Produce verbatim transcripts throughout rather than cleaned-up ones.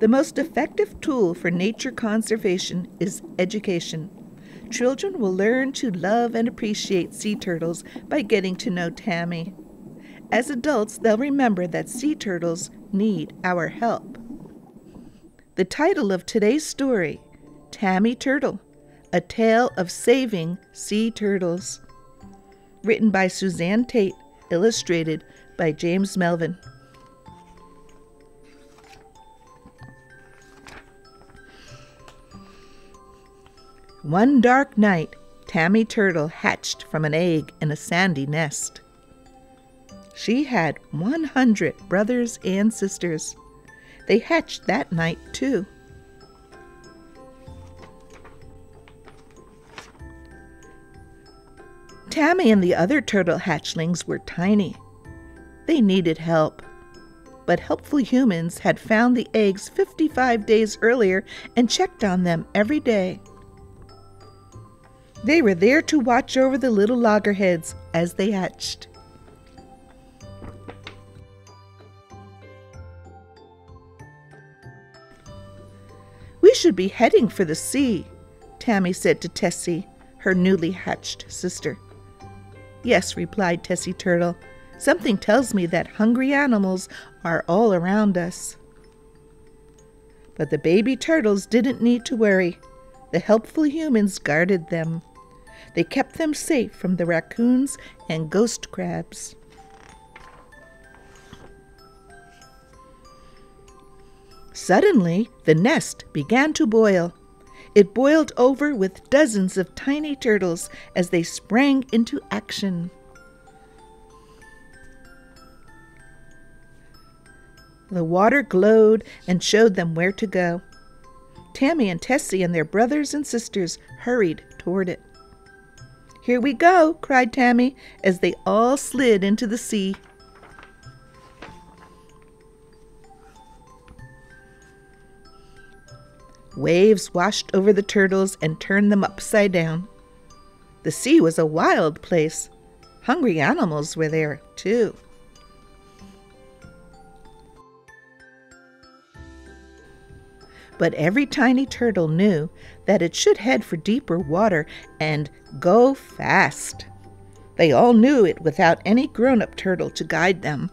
The most effective tool for nature conservation is education. Children will learn to love and appreciate sea turtles by getting to know Tammy. As adults, they'll remember that sea turtles need our help. The title of today's story, Tammy Turtle, A Tale of Saving Sea Turtles. Written by Suzanne Tate, illustrated by James Melvin. One dark night, Tammy Turtle hatched from an egg in a sandy nest. She had one hundred brothers and sisters. They hatched that night, too. Tammy and the other turtle hatchlings were tiny. They needed help. But helpful humans had found the eggs fifty-five days earlier and checked on them every day. They were there to watch over the little loggerheads as they hatched. "We should be heading for the sea," Tammy said to Tessie, her newly hatched sister. "Yes," replied Tessie Turtle. "Something tells me that hungry animals are all around us." But the baby turtles didn't need to worry. The helpful humans guarded them. They kept them safe from the raccoons and ghost crabs. Suddenly, the nest began to boil. It boiled over with dozens of tiny turtles as they sprang into action. The water glowed and showed them where to go. Tammy and Tessie and their brothers and sisters hurried toward it. "Here we go," cried Tammy as they all slid into the sea. Waves washed over the turtles and turned them upside down. The sea was a wild place. Hungry animals were there, too. But every tiny turtle knew that it should head for deeper water and go fast. They all knew it without any grown-up turtle to guide them.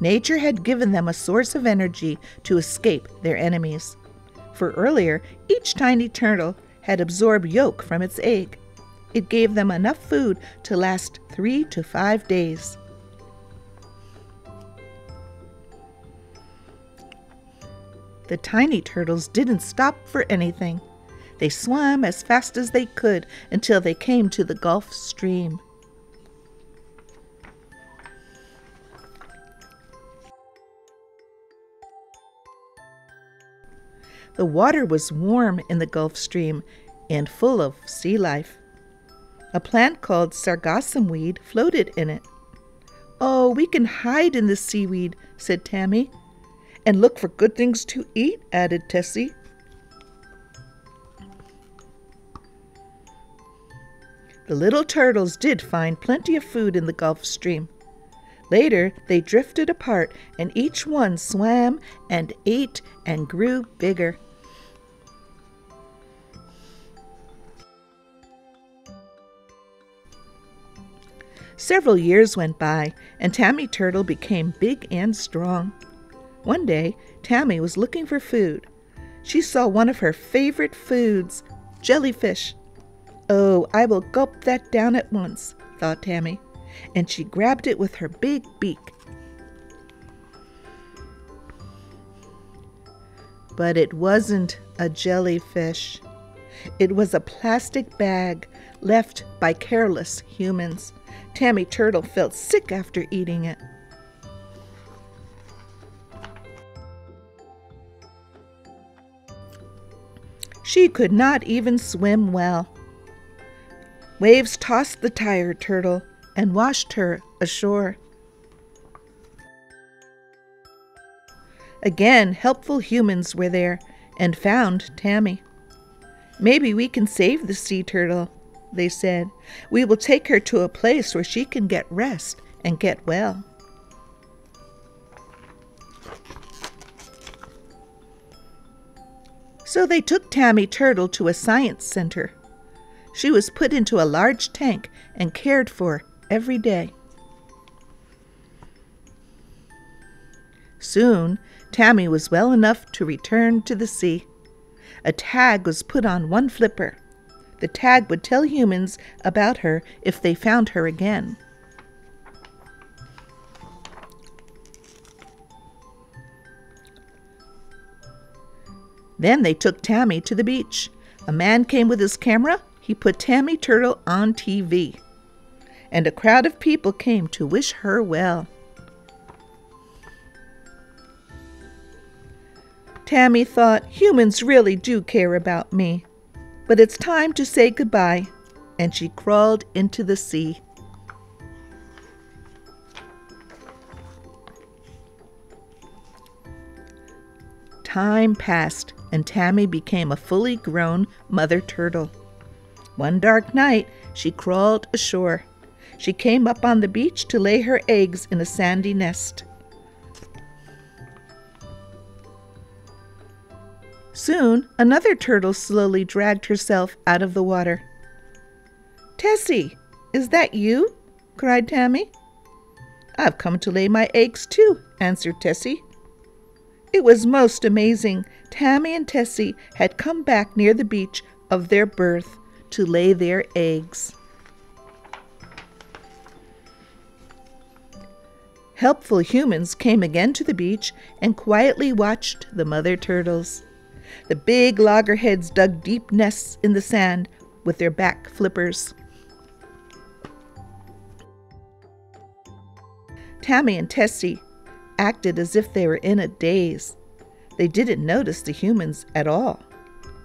Nature had given them a source of energy to escape their enemies. For earlier, each tiny turtle had absorbed yolk from its egg. It gave them enough food to last three to five days. The tiny turtles didn't stop for anything. They swam as fast as they could until they came to the Gulf Stream. The water was warm in the Gulf Stream and full of sea life. A plant called sargassum weed floated in it. "Oh, we can hide in the seaweed," said Tammy. "And look for good things to eat," added Tessie. The little turtles did find plenty of food in the Gulf Stream. Later, they drifted apart, and each one swam and ate and grew bigger. Several years went by, and Tammy Turtle became big and strong. One day, Tammy was looking for food. She saw one of her favorite foods, jellyfish. "Oh, I will gulp that down at once," thought Tammy, and she grabbed it with her big beak. But it wasn't a jellyfish. It was a plastic bag left by careless humans. Tammy Turtle felt sick after eating it. She could not even swim well. Waves tossed the tired turtle and washed her ashore. Again, helpful humans were there and found Tammy. "Maybe we can save the sea turtle," they said. "We will take her to a place where she can get rest and get well. So they took Tammy Turtle to a science center. She was put into a large tank and cared for every day. Soon, Tammy was well enough to return to the sea. A tag was put on one flipper. The tag would tell humans about her if they found her again. Then they took Tammy to the beach. A man came with his camera. He put Tammy Turtle on T V. And a crowd of people came to wish her well. Tammy thought, humans really do care about me. But it's time to say goodbye. And she crawled into the sea. Time passed, and Tammy became a fully grown mother turtle. One dark night, she crawled ashore. She came up on the beach to lay her eggs in a sandy nest. Soon, another turtle slowly dragged herself out of the water. "Tessie, is that you?" cried Tammy. "I've come to lay my eggs too," answered Tessie. It was most amazing. Tammy and Tessie had come back near the beach of their birth to lay their eggs. Helpful humans came again to the beach and quietly watched the mother turtles. The big loggerheads dug deep nests in the sand with their back flippers. Tammy and Tessie acted as if they were in a daze. They didn't notice the humans at all.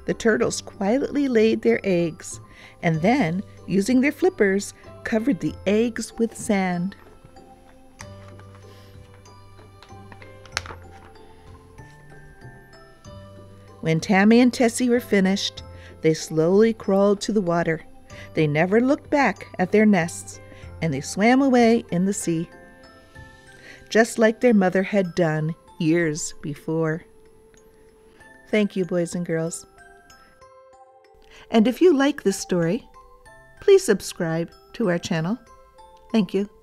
The turtles quietly laid their eggs and then, using their flippers, covered the eggs with sand. When Tammy and Tessie were finished, they slowly crawled to the water. They never looked back at their nests, and they swam away in the sea, just like their mother had done years before. Thank you, boys and girls. And if you like this story, please subscribe to our channel. Thank you.